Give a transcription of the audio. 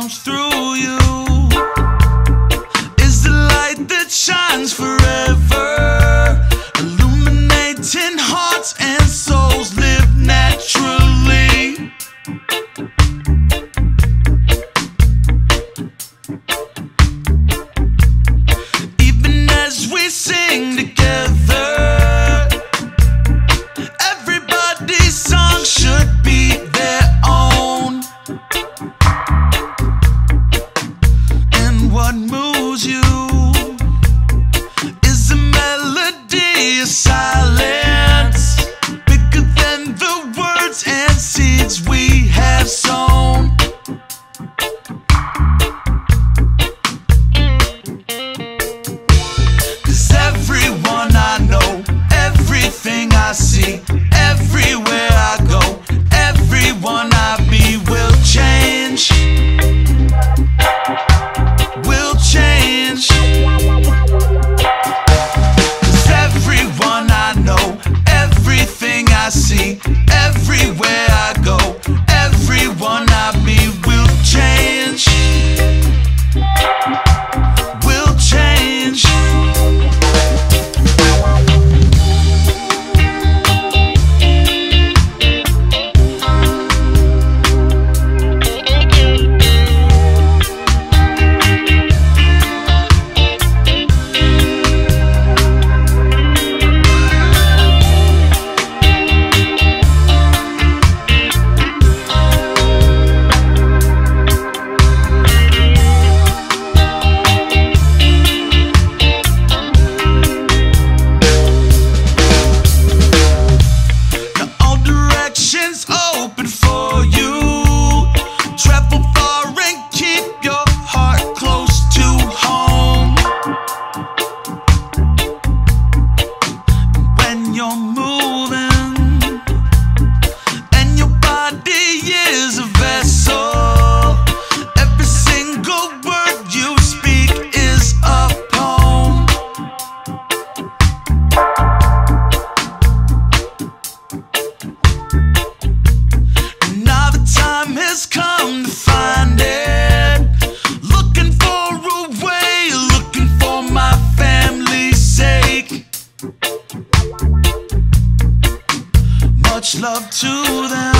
comes through you is the light that shines forever, illuminating hearts and souls. Live naturally. Even as we sing together, everybody's song should be their own. And what moves you is a melody of silence, bigger than the words and seeds we have sown. Cause everyone I know, everything I see, everywhere I go, everyone I be will change. Will change. Cause everyone I know, everything I see, everywhere I go, everyone I be will change. Will change. Open for you. Travel far and keep your heart close to home. When you're moving and your body is a vessel, every single word you speak is a poem. Has come to find it, looking for a way, looking for my family's sake. Much love to them.